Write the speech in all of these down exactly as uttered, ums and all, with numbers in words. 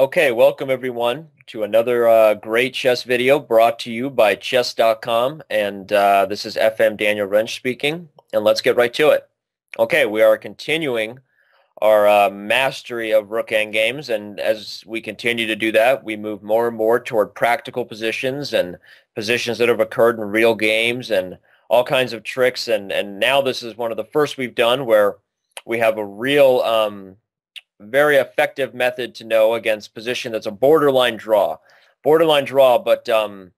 Okay, welcome everyone to another uh, great chess video brought to you by Chess dot com, and uh, this is F M Daniel Rensch speaking, and let's get right to it. Okay, we are continuing our uh, mastery of rook endgames, and as we continue to do that, we move more and more toward practical positions and positions that have occurred in real games and all kinds of tricks, and, and now this is one of the first we've done where we have a real... Um, very effective method to know against position that's a borderline draw. Borderline draw, but um,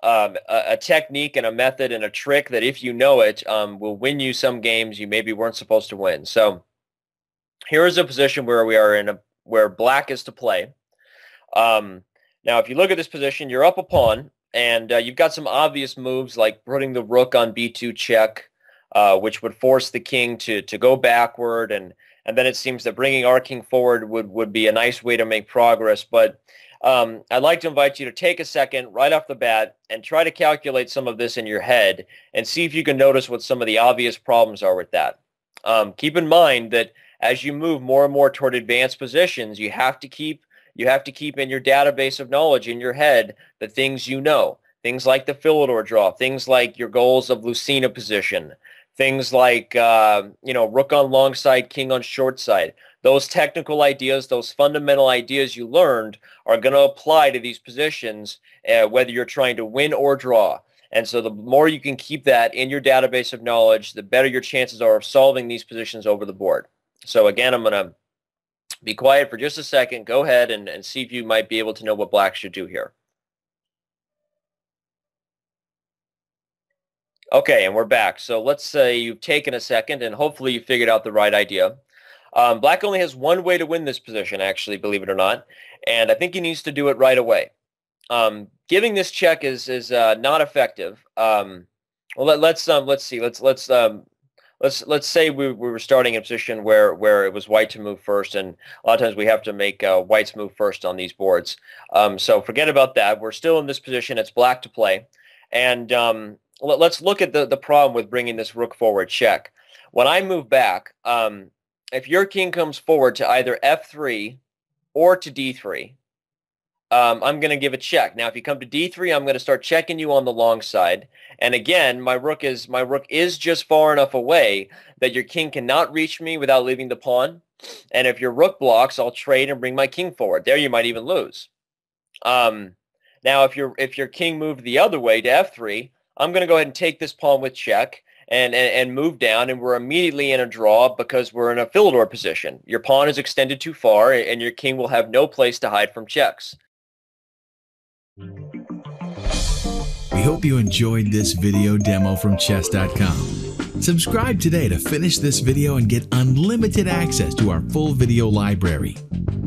um, a, a technique and a method and a trick that if you know it um, will win you some games you maybe weren't supposed to win. So here is a position where we are in a, where black is to play. Um, now if you look at this position, you're up a pawn and uh, you've got some obvious moves like putting the rook on b two check, uh, which would force the king to, to go backward, and And then it seems that bringing our king forward would, would be a nice way to make progress. But um, I'd like to invite you to take a second right off the bat and try to calculate some of this in your head and see if you can notice what some of the obvious problems are with that. Um, keep in mind that as you move more and more toward advanced positions, you have to keep, you have to keep in your database of knowledge in your head the things you know, things like the Philidor draw, things like your goals of Lucena position, things like, uh, you know, rook on long side, king on short side. Those technical ideas, those fundamental ideas you learned are going to apply to these positions, uh, whether you're trying to win or draw. And so the more you can keep that in your database of knowledge, the better your chances are of solving these positions over the board. So again, I'm going to be quiet for just a second. Go ahead and, and see if you might be able to know what black should do here. Okay, and we're back. So let's say you've taken a second and hopefully you figured out the right idea. Um, black only has one way to win this position, actually, believe it or not, and I think he needs to do it right away. Um, giving this check is is uh, not effective. Um, well, let, let's um, let's see. Let's let's um, let's let's say we, we were starting in a position where where it was white to move first, and a lot of times we have to make uh, whites move first on these boards. Um, so forget about that. We're still in this position. It's black to play, and um, let's look at the, the problem with bringing this rook forward check. When I move back, um, if your king comes forward to either f three or to d three, um, I'm going to give a check. Now, if you come to d three, I'm going to start checking you on the long side. And again, my rook is my rook is just far enough away that your king cannot reach me without leaving the pawn. And if your rook blocks, I'll trade and bring my king forward. There, you might even lose. Um, now, if your if your king moved the other way to f three. I'm going to go ahead and take this pawn with check and, and, and move down, and we're immediately in a draw because we're in a Philidor position. Your pawn is extended too far, and your king will have no place to hide from checks. We hope you enjoyed this video demo from Chess dot com. Subscribe today to finish this video and get unlimited access to our full video library.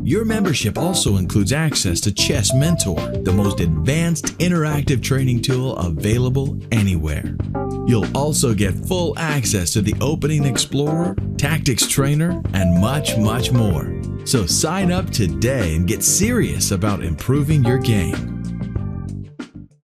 Your membership also includes access to Chess Mentor, the most advanced interactive training tool available anywhere. You'll also get full access to the Opening Explorer, Tactics Trainer, and much, much more. So sign up today and get serious about improving your game.